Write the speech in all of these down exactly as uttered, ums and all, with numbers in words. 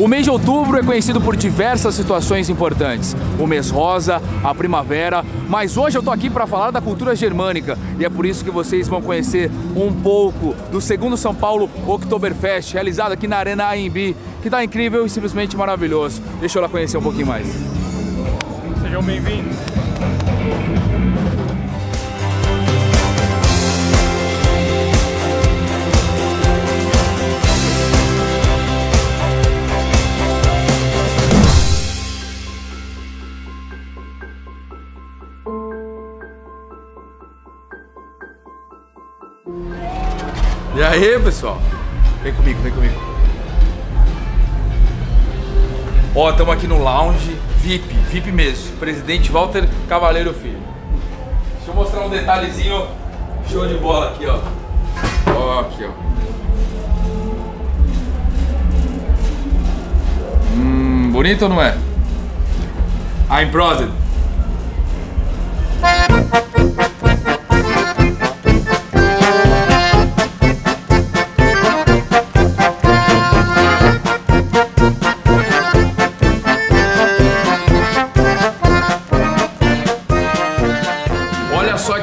O mês de outubro é conhecido por diversas situações importantes. O mês rosa, a primavera, mas hoje eu tô aqui para falar da cultura germânica e é por isso que vocês vão conhecer um pouco do Segundo São Paulo Oktoberfest, realizado aqui na Arena A e B, que tá incrível e simplesmente maravilhoso. Deixa eu lá conhecer um pouquinho mais. Sejam bem-vindos. E aí, pessoal? Vem comigo, vem comigo. Ó, estamos aqui no lounge V I P, V I P mesmo. Presidente Walter Cavalheiro Filho. Deixa eu mostrar um detalhezinho show de bola aqui, ó. Ó, aqui, ó. Hum, bonito ou não é? A IMPROSET.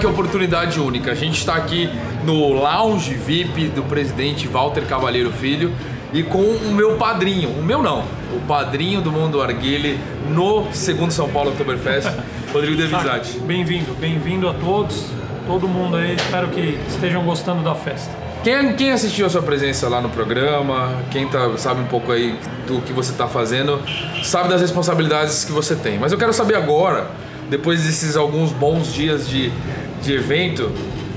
Oportunidade única. A gente está aqui no lounge V I P do presidente Walter Cavalheiro Filho e com o meu padrinho, o meu não, o padrinho do Mundo Arguile no Segundo São Paulo Oktoberfest, Rodrigo Divizzati. Bem-vindo, bem-vindo a todos, todo mundo aí, espero que estejam gostando da festa. Quem, quem assistiu a sua presença lá no programa, quem tá, sabe um pouco aí do que você está fazendo, sabe das responsabilidades que você tem, mas eu quero saber agora, depois desses alguns bons dias de de evento,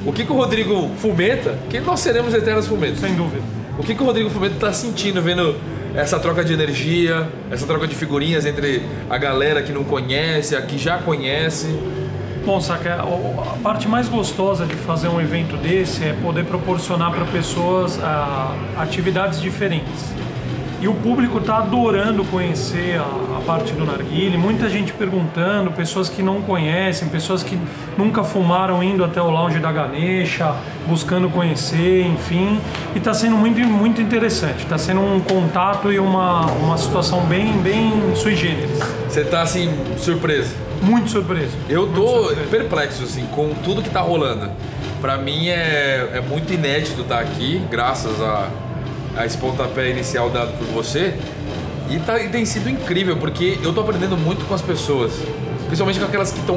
o que, que o Rodrigo Fumeta, que nós seremos eternos fumetos. Sem dúvida. O que, que o Rodrigo Fumeta tá sentindo vendo essa troca de energia, essa troca de figurinhas entre a galera que não conhece, a que já conhece? Bom, Saca, a parte mais gostosa de fazer um evento desse é poder proporcionar para pessoas a, atividades diferentes. E o público tá adorando conhecer a, a parte do narguile, muita gente perguntando, pessoas que não conhecem, pessoas que nunca fumaram indo até o Lounge da Ganesha, buscando conhecer, enfim. E tá sendo muito, muito interessante, tá sendo um contato e uma, uma situação bem, bem sui generis. Você tá assim, surpreso? Muito surpreso. Eu tô surpreso. Perplexo, assim, com tudo que tá rolando. Pra mim é, é muito inédito estar aqui, graças a... a esse pontapé inicial dado por você e, tá, e tem sido incrível porque eu tô aprendendo muito com as pessoas, principalmente com aquelas que estão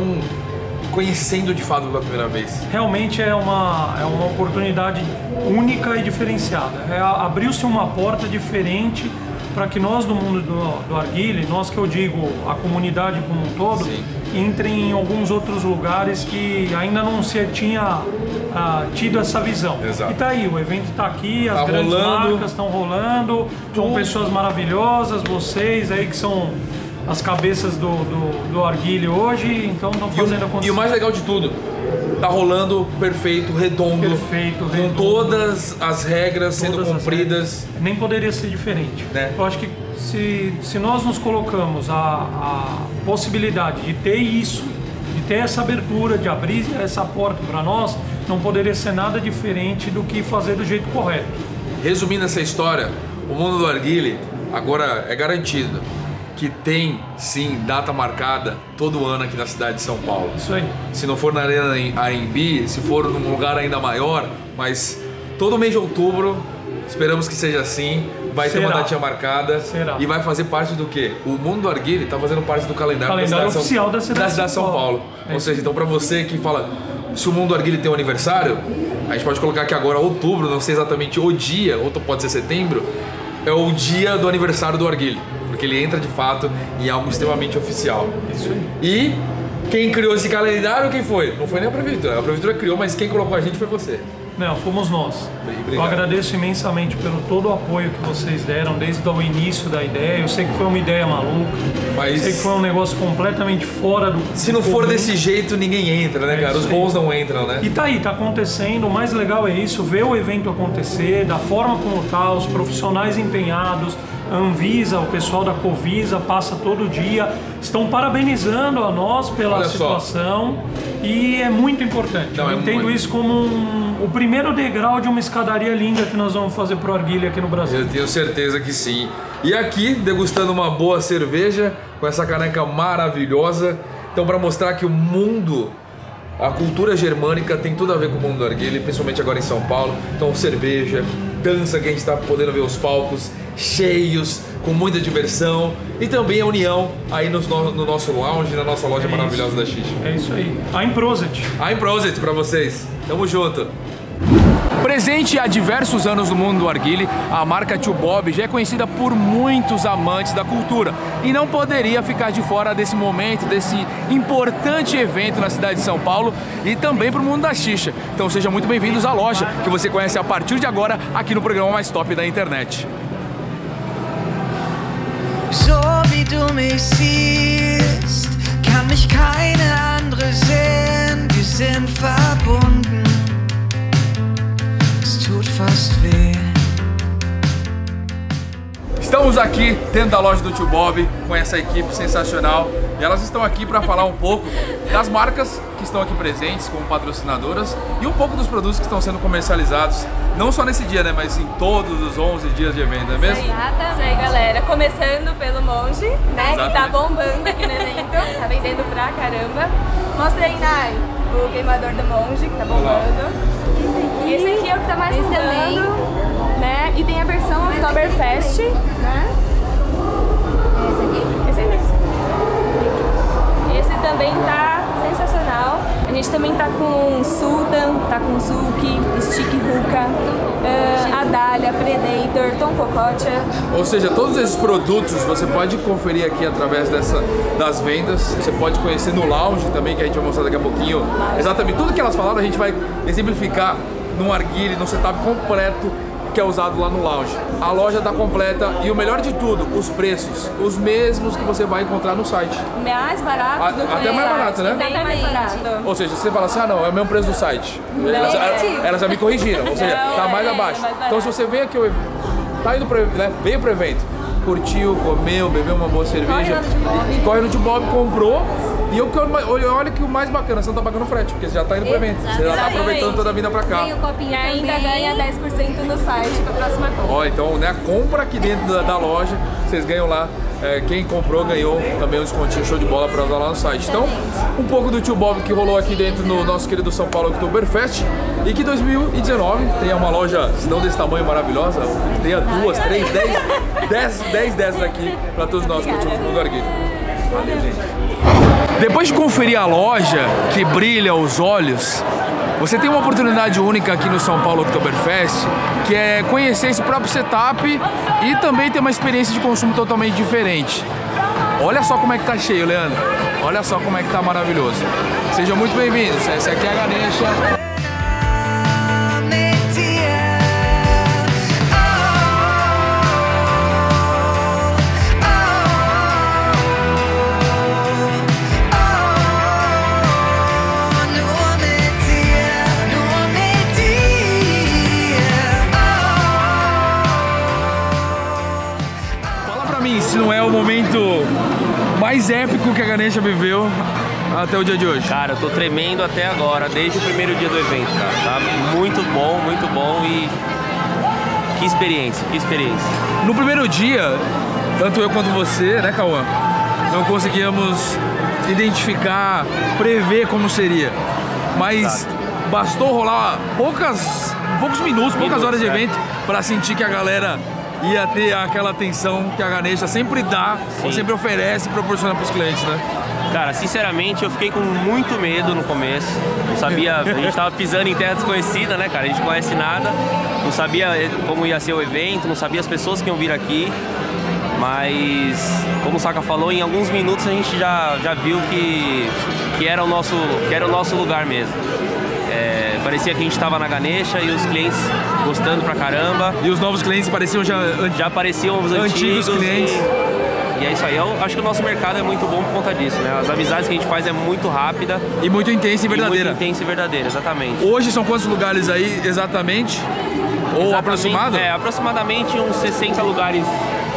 conhecendo de fato pela primeira vez. Realmente é uma, é uma oportunidade única e diferenciada, é, abriu-se uma porta diferente para que nós do mundo do, do arguile, nós que eu digo a comunidade como um todo, sim, entrem em alguns outros lugares que ainda não se tinha ah, tido essa visão. Exato. E tá aí, o evento tá aqui, as tá grandes rolando. Marcas estão rolando, são pessoas maravilhosas, vocês aí que são as cabeças do, do, do arguile hoje, então estão fazendo acontecer. E o mais legal de tudo, tá rolando perfeito, redondo, perfeito, redondo, com todas as regras sendo cumpridas. Regras. Nem poderia ser diferente. Né? Eu acho que se, se nós nos colocamos a, a possibilidade de ter isso, de ter essa abertura, de abrir essa porta para nós, não poderia ser nada diferente do que fazer do jeito correto. Resumindo essa história, o Mundo do Arguile agora é garantido que tem, sim, data marcada todo ano aqui na cidade de São Paulo. Isso aí. Se não for na Arena A e B, se for num lugar ainda maior, mas todo mês de outubro, esperamos que seja assim, vai Será. ter uma datinha marcada. Será. E vai fazer parte do quê? O Mundo Arguile está fazendo parte do calendário, calendário da cidade oficial São... da cidade da de São, São Paulo. Paulo. É. Ou seja, então para você que fala, se o Mundo Arguile tem um aniversário, a gente pode colocar aqui agora outubro, não sei exatamente o dia, ou pode ser setembro, é o dia do aniversário do Arguile. Porque ele entra de fato em algo extremamente oficial. Isso aí. E quem criou esse calendário, quem foi? Não foi nem a prefeitura. A prefeitura criou, mas quem colocou a gente foi você. Não, fomos nós. Obrigado. Eu agradeço imensamente pelo todo o apoio que vocês deram desde o início da ideia. Eu sei que foi uma ideia maluca, mas... eu sei que foi um negócio completamente fora do... Se não for desse jeito, ninguém entra, né, cara? Os bons não entram, né? E tá aí, tá acontecendo. O mais legal é isso, ver o evento acontecer, da forma como tá, os profissionais empenhados, a Anvisa, o pessoal da Covisa passa todo dia, estão parabenizando a nós pela Olha situação só. E é muito importante. Não, eu é entendo muito... isso como um, o primeiro degrau de uma escadaria linda que nós vamos fazer pro Arguile aqui no Brasil. Eu tenho certeza que sim. E aqui, degustando uma boa cerveja com essa caneca maravilhosa. Então, para mostrar que o mundo, a cultura germânica tem tudo a ver com o mundo do arguile, principalmente agora em São Paulo. Então, cerveja, dança, que a gente está podendo ver os palcos cheios, com muita diversão. E também a união aí no, no nosso lounge, na nossa loja é maravilhosa isso. da Shisha. É isso aí. A IMPROSET. A IMPROSET para vocês. Tamo junto. Presente há diversos anos no mundo do arguile, a marca Tio Bob já é conhecida por muitos amantes da cultura e não poderia ficar de fora desse momento, desse importante evento na cidade de São Paulo e também para o mundo da shisha. Então sejam muito bem-vindos à loja, que você conhece a partir de agora aqui no programa mais top da internet. So wie du mich siehst, kann mich keine andere sehen, wir sind verbunden. Estamos aqui dentro da loja do Tio Bob com essa equipe sensacional e elas estão aqui para falar um pouco das marcas que estão aqui presentes como patrocinadoras e um pouco dos produtos que estão sendo comercializados, não só nesse dia, né, mas em todos os onze dias de evento, não é mesmo? Exatamente. Aí, galera, começando pelo Monge, né, exatamente, que tá bombando aqui no evento, tá vendendo pra caramba. Mostra aí, Nai, o queimador do Monge, que tá bombando. Esse aqui é o que tá mais usando, né? E tem a versão Oktoberfest, né? Esse aqui? Esse aqui. Esse também tá sensacional. A gente também tá com Sudan, tá com Zuki, Stick Ruka, uh, Adalia, Predator, Tom Cocotia. Ou seja, todos esses produtos você pode conferir aqui através dessa, das vendas. Você pode conhecer no lounge também, que a gente vai mostrar daqui a pouquinho. Exatamente, tudo que elas falaram a gente vai exemplificar num arguile, num setup completo que é usado lá no lounge. A loja tá completa e o melhor de tudo, os preços, os mesmos que você vai encontrar no site. Mais barato a, do que até mais barato, né? Exatamente. Mais barato. Ou seja, você fala assim, ah não, é o mesmo preço do site. Elas, a, elas já me corrigiram, ou seja, não, tá mais é, abaixo. Mais então se você veio aqui, tá indo pra, né, veio pro evento, curtiu, comeu, bebeu uma boa cerveja, corre no Tio Bob, comprou. E eu, olha que o mais bacana, você não tá pagando frete, porque você já tá indo pro evento. Exatamente. Você já tá aproveitando toda a vida pra cá. Tem o copinho e ainda ganha dez por cento no site pra próxima compra. Ó, então, né, a compra aqui dentro da, da loja, vocês ganham lá. É, quem comprou ganhou também um descontinho show de bola pra usar lá no site. Então, um pouco do Tio Bob que rolou aqui dentro no nosso querido São Paulo Oktoberfest. E que dois mil e dezenove tenha uma loja, se não desse tamanho, maravilhosa. Tenha duas, três, dez, dez, dez dessas aqui pra todos nós que curtimos o Mundo Arguile. Valeu, gente. Depois de conferir a loja, que brilha os olhos, você tem uma oportunidade única aqui no São Paulo Oktoberfest, que é conhecer esse próprio setup e também ter uma experiência de consumo totalmente diferente. Olha só como é que tá cheio, Leandro. Olha só como é que tá maravilhoso. Sejam muito bem-vindos. Essa aqui é a Ganesha. Mais épico que a Ganesha viveu até o dia de hoje. Cara, eu tô tremendo até agora, desde o primeiro dia do evento, cara. Tá muito bom, muito bom e que experiência, que experiência. No primeiro dia, tanto eu quanto você, né, Cauã, não conseguíamos identificar, prever como seria. Mas exato, bastou rolar poucas, poucos minutos, poucas minutos, horas de evento para sentir que a galera ia ter aquela atenção que a Ganesha sempre dá, sim, sempre oferece e proporciona para os clientes, né? Cara, sinceramente, eu fiquei com muito medo no começo. Não sabia, a gente tava pisando em terra desconhecida, né, cara? A gente não conhece nada, não sabia como ia ser o evento, não sabia as pessoas que iam vir aqui. Mas, como o Saka falou, em alguns minutos a gente já, já viu que, que, era o nosso, que era o nosso lugar mesmo. É... Parecia que a gente estava na Ganesha e os clientes gostando pra caramba. E os novos clientes pareciam já... Já pareciam os antigos, antigos clientes. E, e é isso aí. Eu acho que o nosso mercado é muito bom por conta disso, né? As amizades que a gente faz é muito rápida. E muito intensa e verdadeira. E muito intensa e verdadeira, exatamente. Hoje são quantos lugares aí, exatamente? Ou exatamente, aproximado? É, aproximadamente uns sessenta lugares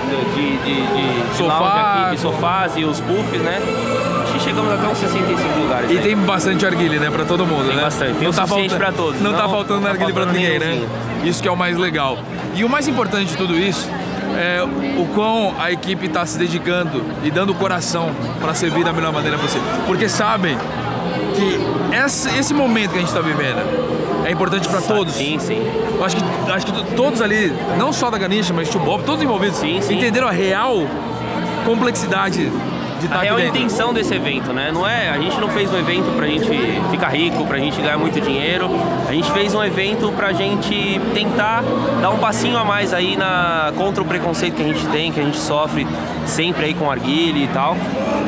de, de, de, de Sofá, lounge aqui, de sofás e os puffs, né? Chegamos até uns sessenta e cinco lugares. E aí tem bastante arguile, né? Pra todo mundo, tem né? Bastante. Tem bastante. Não o tá suficiente falta... pra todos. Não, não tá faltando não arguile tá faltando pra ninguém, né? Isso que é o mais legal. E o mais importante de tudo isso é, o quão a equipe está se dedicando e dando o coração para servir da melhor maneira possível. Porque sabem que esse, esse momento que a gente está vivendo é importante para todos. Sim, sim. Eu acho que, acho que todos ali, não só da Ganesha, mas Tio Bob, todos envolvidos, sim, sim, entenderam a real complexidade de estar aqui dentro. A real intenção desse evento, né? Não é, a gente não fez um evento pra gente ficar rico, pra gente ganhar muito dinheiro. A gente fez um evento pra gente tentar dar um passinho a mais aí na, contra o preconceito que a gente tem, que a gente sofre sempre aí com arguile e tal.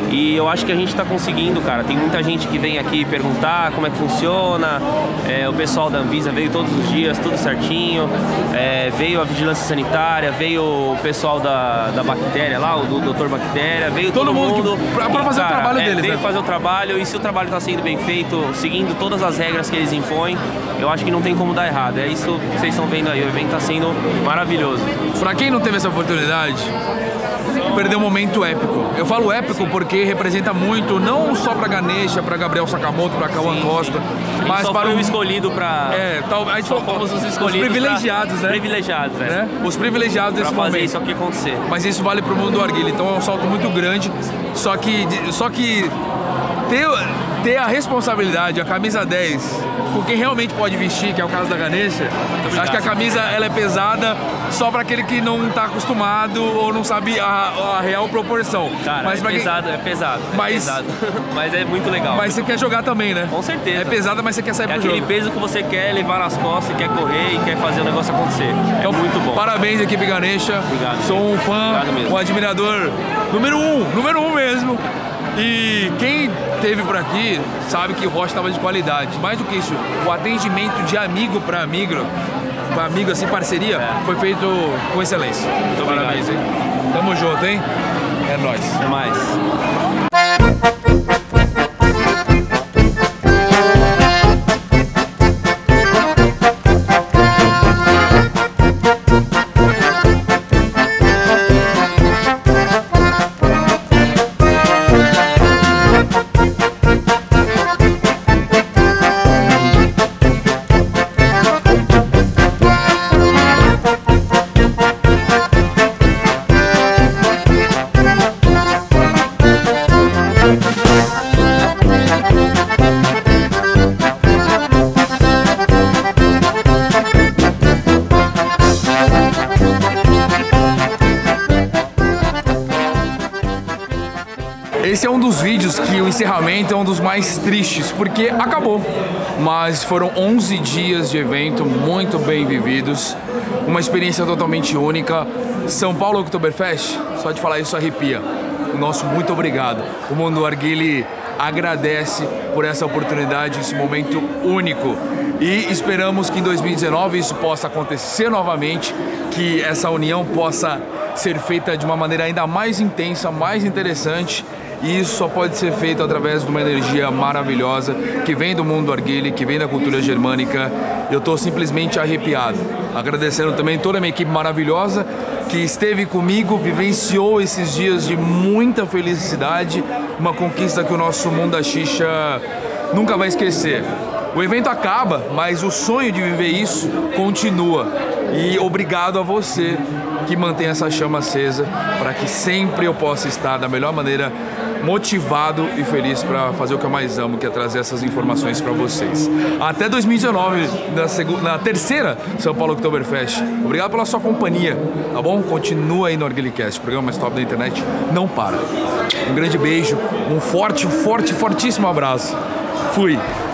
E eu acho que a gente tá conseguindo, cara. Tem muita gente que vem aqui perguntar como é que funciona. É, o pessoal da Anvisa veio todos os dias, tudo certinho. É, veio a vigilância sanitária, veio o pessoal da, da bactéria lá, o do doutor Bactéria, veio todo, todo mundo. Que, pra, pra fazer cara, o trabalho é, deles, veio né? fazer o trabalho, e se o trabalho tá sendo bem feito, seguindo todas as regras que eles impõem, eu acho que não tem como dar errado. É isso que vocês estão vendo aí, o evento tá sendo maravilhoso. Pra quem não teve essa oportunidade, perdeu um momento épico. Eu falo épico porque representa muito, não só pra Ganesha, pra Gabriel Sakamoto, pra Cauã Costa, sim, mas para o escolhido pra... É, tal, a gente só fomos os escolhidos. Os privilegiados, pra... né? Privilegiados, é. Né? Os privilegiados pra desse fazer momento. Isso aqui acontecer. Mas isso vale pro mundo do arguile, então é um salto muito grande, só que, só que ter, ter a responsabilidade, a camisa dez, com quem realmente pode vestir, que é o caso da Ganesha, acho que a camisa ela é pesada só para aquele que não tá acostumado ou não sabe a, a real proporção. Cara, mas é, pesado, quem... é pesado, é mas... pesado, mas é muito legal. Mas você quer jogar também, né? Com certeza. É pesado, mas você quer sair é pro jogo. É aquele peso que você quer levar nas costas, quer correr e quer fazer o negócio acontecer. Então, é muito bom. Parabéns, equipe Ganesha. Obrigado. Sou um fã, um admirador número um, número um mesmo. E quem esteve por aqui sabe que o rosto estava de qualidade. Mais do que isso, o atendimento de amigo para amigo, para amigo assim, parceria, é. foi feito com excelência. Muito Parabéns, obrigado. Hein? Tamo junto, hein? É nóis. É mais. Esse é um dos vídeos que o encerramento é um dos mais tristes, porque acabou. Mas foram onze dias de evento muito bem vividos, uma experiência totalmente única. São Paulo Oktoberfest, só de falar isso arrepia. O nosso muito obrigado. O Mundo Arguile agradece por essa oportunidade, esse momento único. E esperamos que em dois mil e dezenove isso possa acontecer novamente, que essa união possa ser feita de uma maneira ainda mais intensa, mais interessante. E isso só pode ser feito através de uma energia maravilhosa que vem do mundo arguile, que vem da cultura germânica. Eu estou simplesmente arrepiado. Agradecendo também toda a minha equipe maravilhosa que esteve comigo, vivenciou esses dias de muita felicidade, uma conquista que o nosso mundo da shisha nunca vai esquecer. O evento acaba, mas o sonho de viver isso continua. E obrigado a você que mantém essa chama acesa para que sempre eu possa estar da melhor maneira motivado e feliz para fazer o que eu mais amo, que é trazer essas informações para vocês. Até dois mil e dezenove, na, segunda, na terceira São Paulo Oktoberfest. Obrigado pela sua companhia, tá bom? Continua aí no Arguilecast, o programa mais top da internet não para. Um grande beijo, um forte, forte, fortíssimo abraço. Fui!